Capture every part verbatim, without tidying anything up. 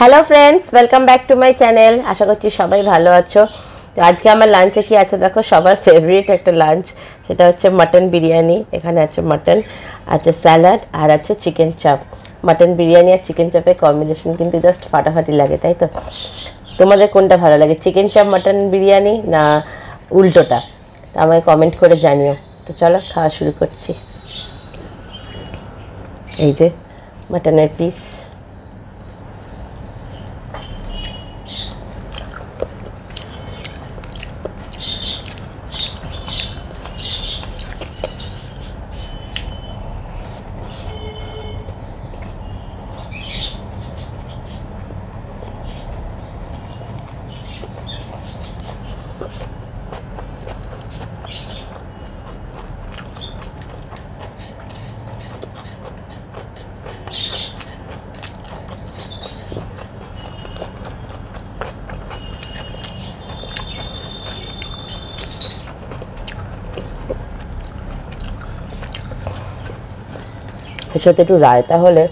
Hello friends welcome back to my channel. आशा करছি সবাই ভালো আছো। তো আজকে আমার লাঞ্চে কি আছে দেখো, সবার ফেভারিট একটা লাঞ্চ, সেটা হচ্ছে মটন বিরিয়ানি। এখানে আছে মটন, আছে স্যালাড আর আছে চিকেন চাপ। মটন বিরিয়ানি আর চিকেন চাপের কম্বিনেশন কিন্তু জাস্ট ফাটাফাটি লাগে, তাই তো? তোমাদের কোনটা ভালো লাগে, চিকেন চাপ মটন বিরিয়ানি না উল্টোটা? আমায় কমেন্ট করে জানিও। তো চলো খাওয়া শুরু করছি। এই যে মটনের পিস, এর সাথে একটু রায়তা হলে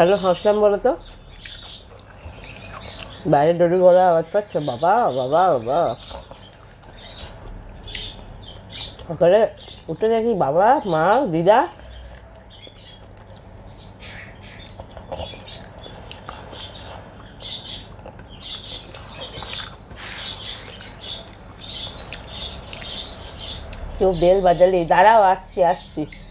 কেন হাসলাম বলো তো? বাইরে ডরি গলার আওয়াজ পাচ্ছ? বাবা বাবা বাবা সকালে উঠে দেখি বাবা, মা, দিদা কেউ বেল বাজালে। দাঁড়াও, আসছি আসছি।